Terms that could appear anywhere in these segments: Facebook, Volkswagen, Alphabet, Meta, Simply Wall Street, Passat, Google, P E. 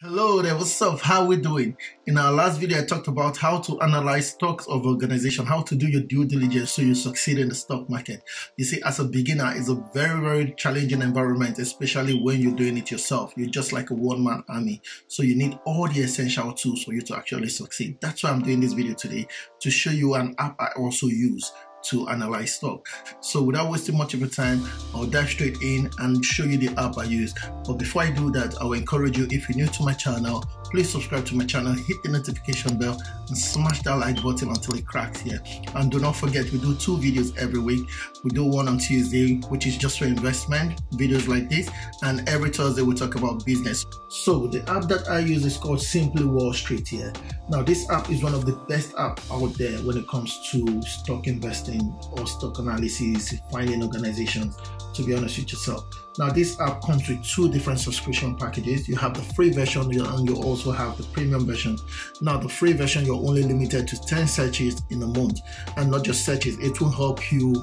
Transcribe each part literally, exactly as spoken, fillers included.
Hello there, what's up? How we doing? In our last video, I talked about how to analyze stocks of organization, how to do your due diligence so you succeed in the stock market. You see, as a beginner, it's a very, very challenging environment, especially when you're doing it yourself. You're just like a one-man army. So you need all the essential tools for you to actually succeed. That's why I'm doing this video today, to show you an app I also use to analyze stock. So without wasting much of your time, I'll dive straight in and show you the app I use. But before I do that, I will encourage you, if you're new to my channel, please subscribe to my channel, hit the notification bell and smash that like button until it cracks here. And do not forget, we do two videos every week. We do one on Tuesday, which is just for investment videos like this, and every Thursday we talk about business. So the app that I use is called Simply Wall Street here. Now this app is one of the best apps out there when it comes to stock investing or stock analysis, finding organizations, to be honest with yourself. Now this app comes with two different subscription packages. You have the free version and you also have the premium version. Now the free version, you're only limited to ten searches in a month, and not just searches, it will help you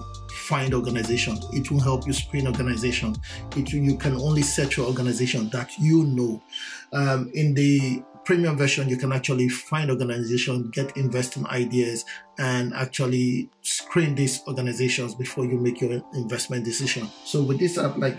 find organization, it will help you screen organization, it will, you can only search your organization that you know. Um, in the premium version, you can actually find organization, get investing ideas, and actually screen these organizations before you make your investment decision. So with this app, like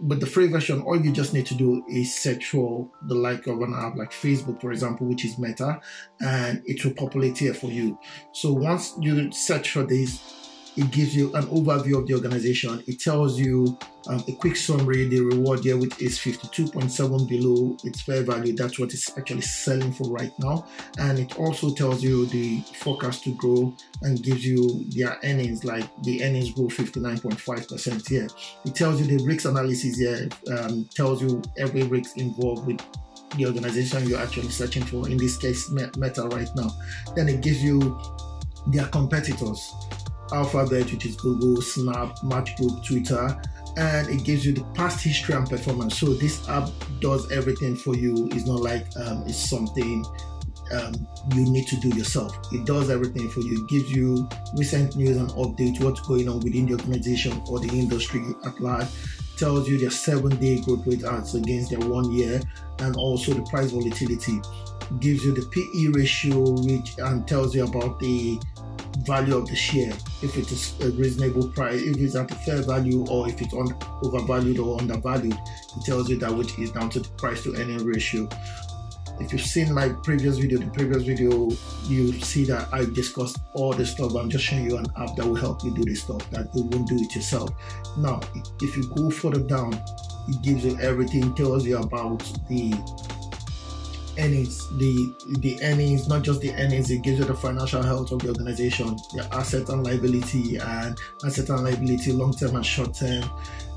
with the free version, all you just need to do is search for the like of an app like Facebook, for example, which is Meta, and it will populate here for you. So once you search for this, it gives you an overview of the organization. It tells you um, a quick summary. The reward here, which is fifty-two point seven below its fair value, that's what it's actually selling for right now. And it also tells you the forecast to grow and gives you their earnings, like the earnings grow fifty-nine point five percent here. It tells you the risk analysis here, um, tells you every risk involved with the organization you're actually searching for, in this case Meta right now. Then it gives you their competitors, Alphabet, which is Google, Snap, Match Group, Twitter, and it gives you the past history and performance. So this app does everything for you. It's not like um, it's something um, you need to do yourself. It does everything for you. It gives you recent news and updates, what's going on within the organization or the industry at large. Tells you their seven-day growth rate odds against their one year, and also the price volatility. Gives you the P E ratio, which and tells you about the value of the share, if it is a reasonable price, if it's at a fair value, or if it's on overvalued or undervalued. It tells you that, which is down to the price to earning ratio. If you've seen my previous video, the previous video, you see that I discussed all this stuff. I'm just showing you an app that will help you do this stuff, that you won't do it yourself. Now if you go further down, it gives you everything. It tells you about the earnings, the the earnings, not just the earnings, it gives you the financial health of the organization, your asset and liability, and asset and liability long term and short term.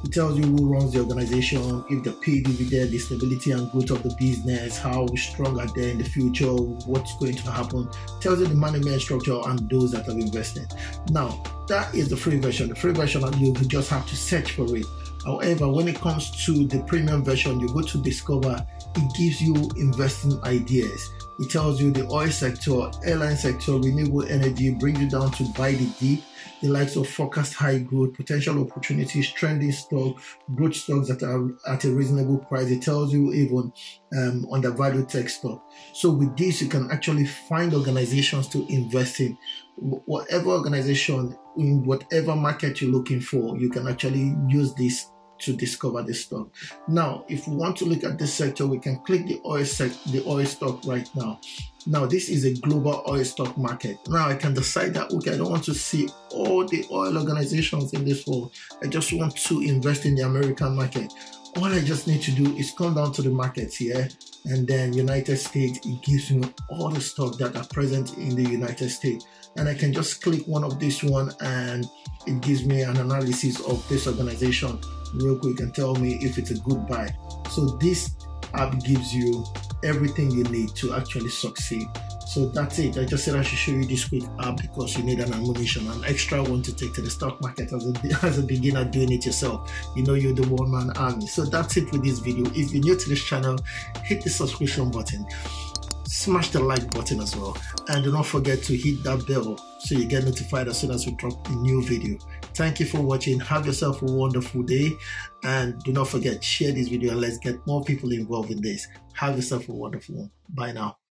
It tells you who runs the organization, if they pay dividend, the stability and growth of the business, how strong are they in the future, what's going to happen. It tells you the management structure and those that have invested. Now that is the free version. The free version, you just have to search for it. However, when it comes to the premium version, you go to Discover, it gives you investing ideas. It tells you the oil sector, airline sector, renewable energy, brings you down to buy the deep, the likes of forecast high growth, potential opportunities, trending stock, growth stocks that are at a reasonable price. It tells you even um, undervalued tech stock. So with this, you can actually find organizations to invest in. Whatever organization, in whatever market you're looking for, you can actually use this to discover this stock. Now, if we want to look at this sector, we can click the oil sec the oil stock right now. Now, this is a global oil stock market. Now, I can decide that, okay, I don't want to see all the oil organizations in this world. I just want to invest in the American market. All I just need to do is come down to the markets here, and then United States, it gives me all the stock that are present in the United States. And I can just click one of this one and it gives me an analysis of this organization real quick and tell me if it's a good buy. So this app gives you everything you need to actually succeed. So that's it. I just said I should show you this quick app because you need an ammunition, an extra one to take to the stock market as a, as a beginner doing it yourself. You know, you're the one-man army. So that's it with this video. If you're new to this channel, hit the subscription button. smash the like button as well, and do not forget to hit that bell so you get notified as soon as we drop a new video. Thank you for watching. Have yourself a wonderful day, and do not forget, share this video and let's get more people involved in this. Have yourself a wonderful one. Bye now.